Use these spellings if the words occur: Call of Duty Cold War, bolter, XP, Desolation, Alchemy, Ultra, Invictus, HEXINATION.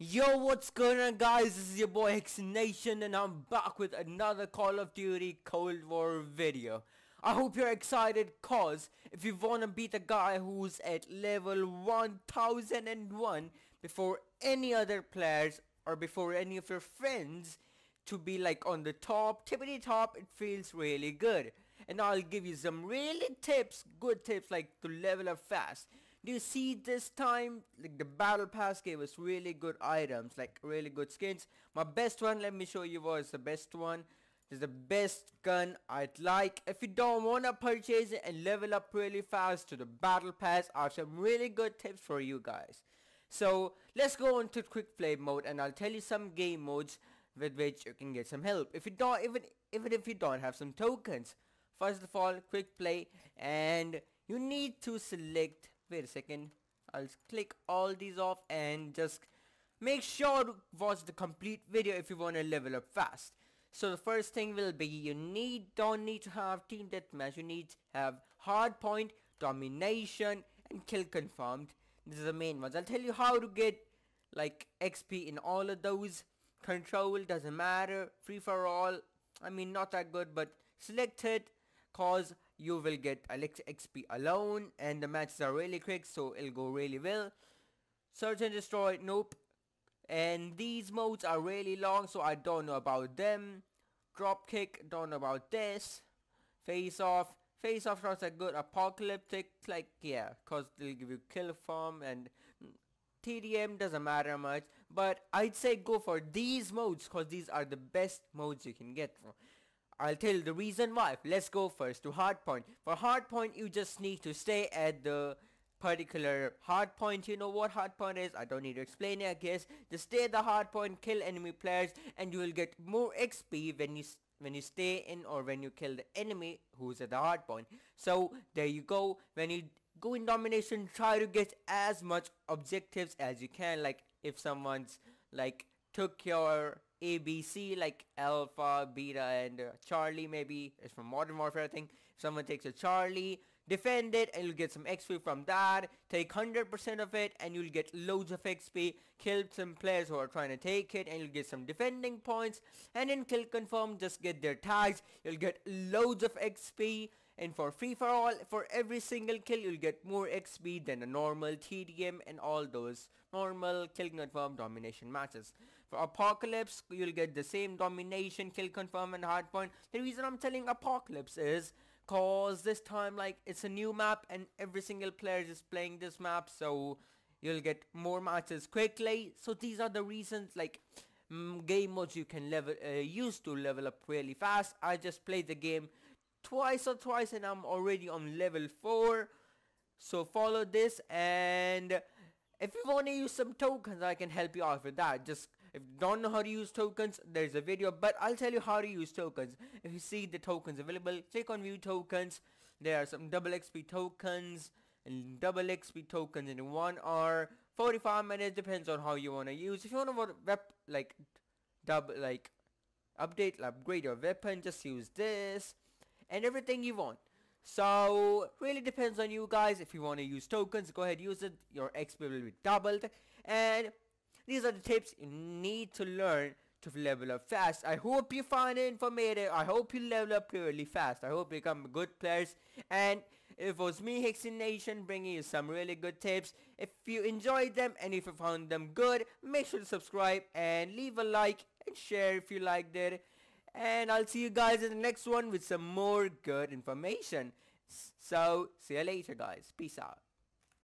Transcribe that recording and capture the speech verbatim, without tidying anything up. Yo, what's going on, guys? This is your boy HEXINATION, and I'm back with another Call of Duty Cold War video. I hope you're excited, cause if you wanna beat a guy who's at level one thousand one before any other players or before any of your friends to be like on the top, tippity top, it feels really good. And I'll give you some really tips, good tips like to level up fast. Do you see this time, like the battle pass gave us really good items, like really good skins. My best one, let me show you what is the best one. This is the best gun I'd like. If you don't want to purchase it and level up really fast to the battle pass, I have some really good tips for you guys. So let's go on to quick play mode, and I'll tell you some game modes with which you can get some help. If you don't, even, even if you don't have some tokens. First of all, quick play, and you need to select, wait a second, I'll click all these off and just make sure to watch the complete video if you want to level up fast. So the first thing will be, you need don't need to have team deathmatch, you need to have hardpoint, domination and kill confirmed. These are the main ones. I'll tell you how to get like X P in all of those. Control doesn't matter, free for all, I mean not that good, but select it, cause you will get X P alone, and the matches are really quick, so it'll go really well. Search and destroy, nope. And these modes are really long, so I don't know about them. Drop kick, don't know about this. Face off, face off shots are good. Apocalyptic, like yeah, cause they'll give you kill farm, and T D M doesn't matter much. But I'd say go for these modes, cause these are the best modes you can get from. I'll tell you the reason why. Let's go first to hardpoint. For hardpoint, you just need to stay at the particular hardpoint. You know what hardpoint is? I don't need to explain it, I guess. Just stay at the hardpoint, kill enemy players, and you will get more X P when you when you stay in or when you kill the enemy who's at the hardpoint. So there you go. When you go in domination, try to get as much objectives as you can. Like if someone's like took your A B C, like Alpha, Beta and uh, Charlie, maybe it's from Modern Warfare I think. If someone takes a Charlie, defend it and you'll get some X P from that. Take one hundred percent of it and you'll get loads of X P. Kill some players who are trying to take it and you'll get some defending points. And then kill confirm, just get their tags, you'll get loads of X P. And for free for all, for every single kill you'll get more X P than a normal T D M and all those normal kill confirm domination matches. For apocalypse, you'll get the same domination, kill confirm and hardpoint. The reason I'm telling apocalypse is cause this time like it's a new map and every single player is playing this map, so you'll get more matches quickly. So these are the reasons like mm, game modes you can level uh, use to level up really fast. I just played the game twice or twice and I'm already on level four, so follow this. And if you want to use some tokens, I can help you out with that. Just if you don't know how to use tokens, there's a video, but I'll tell you how to use tokens. If you see the tokens available, click on view tokens. There are some double X P tokens and double X P tokens in one hour, forty-five minutes, depends on how you want to use. If you want to web like double like update upgrade your weapon, just use this and everything you want. So really depends on you guys. If you want to use tokens, go ahead, use it, your X P will be doubled. And these are the tips you need to learn to level up fast. I hope you find it informative. I hope you level up really fast. I hope you become good players. And it was me, HEXINATION, bringing you some really good tips. If you enjoyed them and if you found them good, make sure to subscribe and leave a like and share if you liked it. And I'll see you guys in the next one with some more good information. So see you later, guys. Peace out.